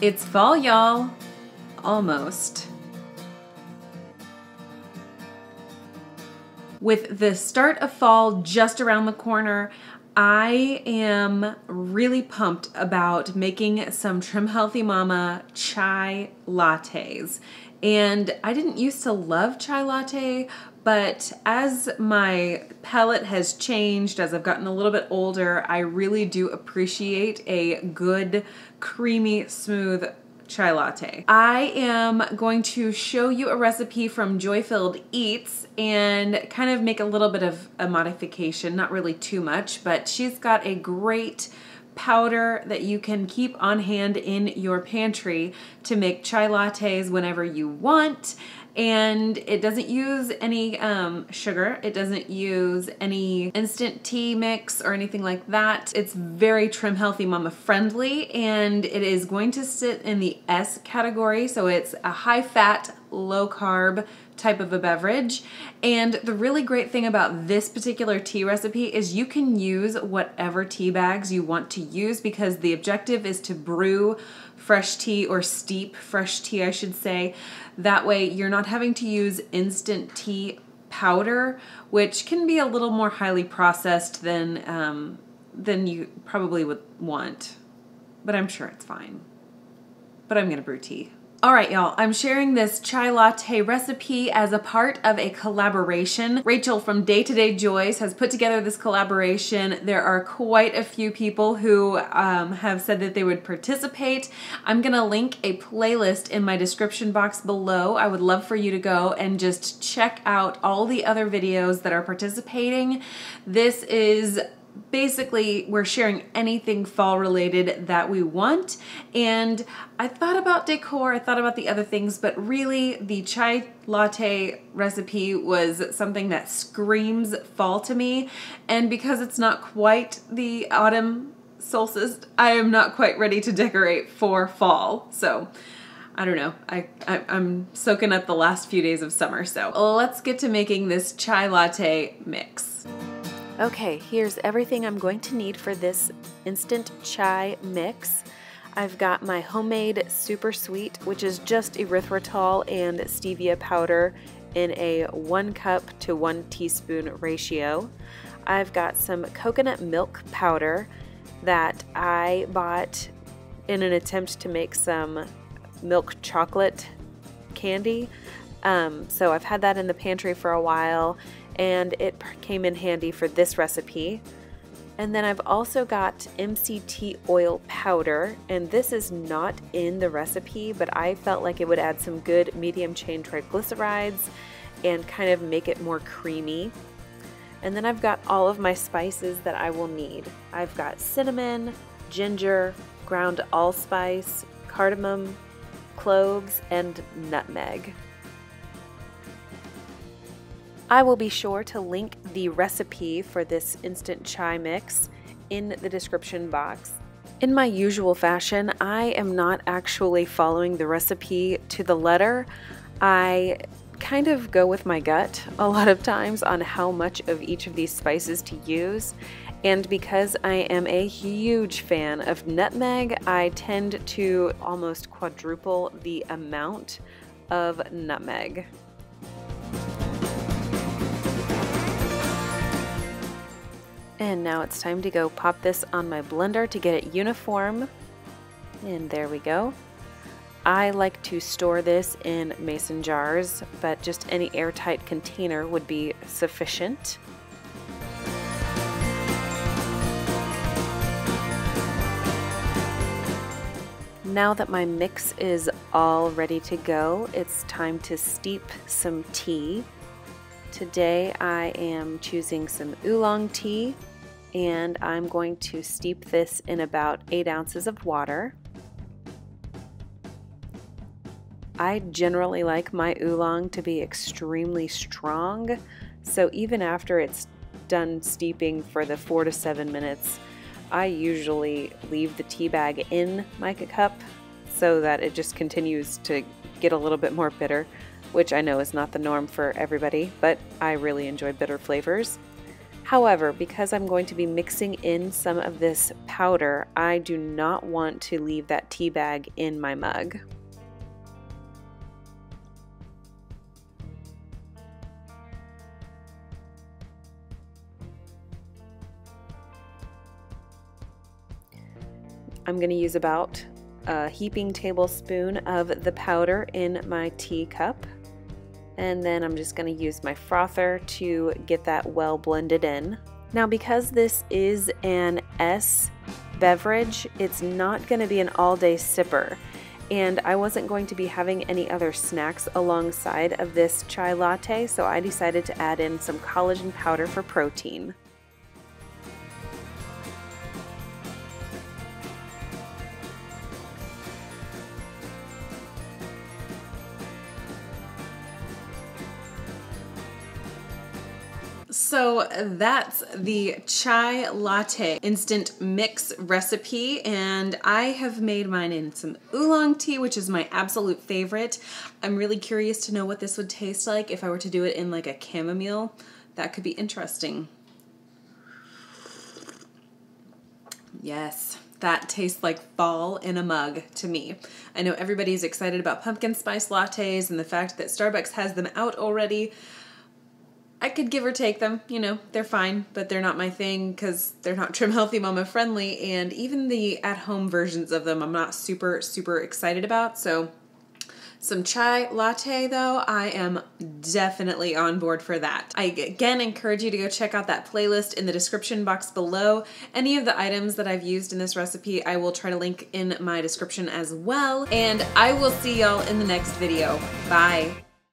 It's fall, y'all. Almost. With the start of fall just around the corner, I am really pumped about making some Trim Healthy Mama chai lattes. And I didn't used to love chai latte, but as my palate has changed, as I've gotten a little bit older, I really do appreciate a good, creamy, smooth chai latte. I am going to show you a recipe from Joy Filled Eats and kind of make a little bit of a modification, not really too much, but she's got a great powder that you can keep on hand in your pantry to make chai lattes whenever you want. And it doesn't use any sugar. It doesn't use any instant tea mix or anything like that. It's very Trim Healthy Mama friendly, and it is going to sit in the S category. So it's a high fat, low carb type of a beverage. And the really great thing about this particular tea recipe is you can use whatever tea bags you want to use, because the objective is to brew fresh tea, or steep fresh tea, I should say. That way you're not having to use instant tea powder, which can be a little more highly processed than you probably would want, but I'm sure it's fine. But I'm gonna brew tea. All right, y'all, I'm sharing this chai latte recipe as a part of a collaboration. Rachel from Day2DayJoys has put together this collaboration. There are quite a few people who have said that they would participate. I'm gonna link a playlist in my description box below. I would love for you to go and just check out all the other videos that are participating. This is basically, we're sharing anything fall related that we want. And I thought about decor, I thought about the other things, but really the chai latte recipe was something that screams fall to me. And because it's not quite the autumn solstice, I am not quite ready to decorate for fall. So I don't know, I'm soaking up the last few days of summer. So let's get to making this chai latte mix. Okay, here's everything I'm going to need for this instant chai mix. I've got my homemade super sweet, which is just erythritol and stevia powder in a 1 cup to 1 teaspoon ratio. I've got some coconut milk powder that I bought in an attempt to make some milk chocolate candy. So I've had that in the pantry for a while, and it came in handy for this recipe. And then I've also got MCT oil powder, and this is not in the recipe, but I felt like it would add some good medium chain triglycerides and kind of make it more creamy. And then I've got all of my spices that I will need. I've got cinnamon, ginger, ground allspice, cardamom, cloves, and nutmeg. I will be sure to link the recipe for this instant chai mix in the description box. In my usual fashion, I am not actually following the recipe to the letter. I kind of go with my gut a lot of times on how much of each of these spices to use. And because I am a huge fan of nutmeg, I tend to almost quadruple the amount of nutmeg. And now it's time to go pop this on my blender to get it uniform. And there we go. I like to store this in mason jars, but just any airtight container would be sufficient. Now that my mix is all ready to go, it's time to steep some tea. Today I am choosing some oolong tea, and I'm going to steep this in about 8 ounces of water. I generally like my oolong to be extremely strong, so even after it's done steeping for the 4 to 7 minutes, I usually leave the tea bag in my cup so that it just continues to get a little bit more bitter, which I know is not the norm for everybody, but I really enjoy bitter flavors. However, because I'm going to be mixing in some of this powder, I do not want to leave that tea bag in my mug. I'm going to use about a heaping tablespoon of the powder in my teacup, and then I'm just going to use my frother to get that well blended in. Now, because this is an S beverage, it's not going to be an all-day sipper, and I wasn't going to be having any other snacks alongside of this chai latte, so I decided to add in some collagen powder for protein. So that's the chai latte instant mix recipe, and I have made mine in some oolong tea, which is my absolute favorite. I'm really curious to know what this would taste like if I were to do it in like a chamomile. That could be interesting. Yes, that tastes like fall in a mug to me. I know everybody's excited about pumpkin spice lattes and the fact that Starbucks has them out already. I could give or take them, you know, they're fine, but they're not my thing because they're not Trim Healthy Mama friendly, and even the at-home versions of them I'm not super excited about. So some chai latte though, I am definitely on board for that. I again encourage you to go check out that playlist in the description box below. Any of the items that I've used in this recipe I will try to link in my description as well, and I will see y'all in the next video. Bye!